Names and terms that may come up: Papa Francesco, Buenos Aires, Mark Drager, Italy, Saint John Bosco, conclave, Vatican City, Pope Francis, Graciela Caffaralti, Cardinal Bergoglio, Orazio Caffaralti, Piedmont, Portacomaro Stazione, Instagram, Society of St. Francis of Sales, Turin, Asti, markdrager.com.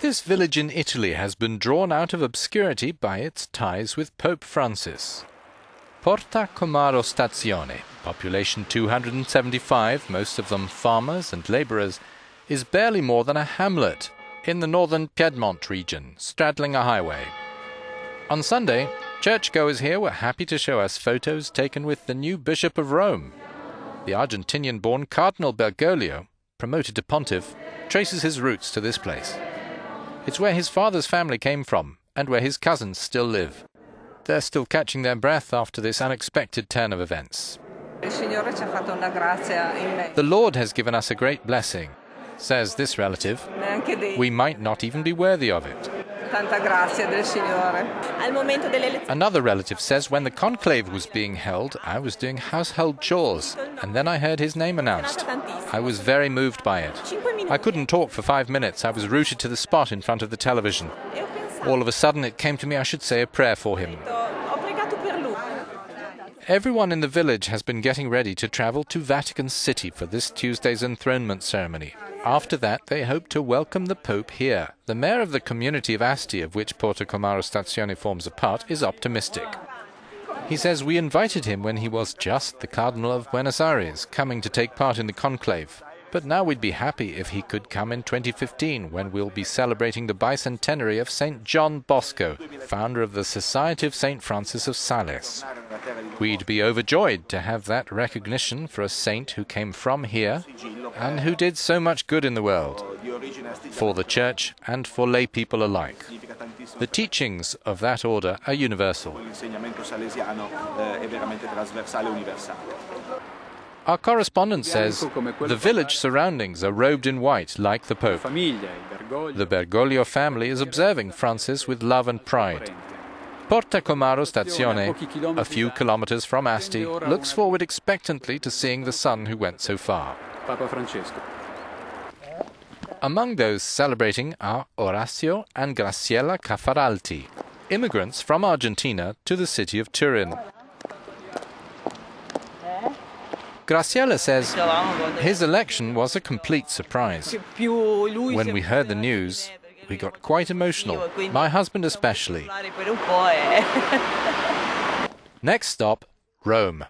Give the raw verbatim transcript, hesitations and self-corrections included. This village in Italy has been drawn out of obscurity by its ties with Pope Francis. Portacomaro Stazione, population two hundred seventy-five, most of them farmers and labourers, is barely more than a hamlet in the northern Piedmont region, straddling a highway. On Sunday, churchgoers here were happy to show us photos taken with the new Bishop of Rome. The Argentinian-born Cardinal Bergoglio, promoted to pontiff, traces his roots to this place. It's where his father's family came from and where his cousins still live. They're still catching their breath after this unexpected turn of events. The Lord has given us a great blessing, says this relative. We might not even be worthy of it. Another relative says when the conclave was being held, I was doing household chores, and then I heard his name announced. I was very moved by it. I couldn't talk for five minutes. I was rooted to the spot in front of the television. All of a sudden it came to me I should say a prayer for him. Everyone in the village has been getting ready to travel to Vatican City for this Tuesday's enthronement ceremony. After that, they hope to welcome the Pope here. The mayor of the community of Asti, of which Portacomaro Stazione forms a part, is optimistic. He says we invited him when he was just the Cardinal of Buenos Aires, coming to take part in the conclave. But now we'd be happy if he could come in twenty fifteen, when we'll be celebrating the bicentenary of Saint John Bosco, founder of the Society of Saint Francis of Sales. We'd be overjoyed to have that recognition for a saint who came from here and who did so much good in the world, for the church and for lay people alike. The teachings of that order are universal. Our correspondent says the village surroundings are robed in white like the Pope. The Bergoglio family is observing Francis with love and pride. Portacomaro Stazione, a few kilometers from Asti, looks forward expectantly to seeing the son who went so far. Papa Francesco. Among those celebrating are Orazio and Graciela Caffaralti, immigrants from Argentina to the city of Turin. Graciela says his election was a complete surprise. When we heard the news, we got quite emotional, my husband especially. Next stop, Rome.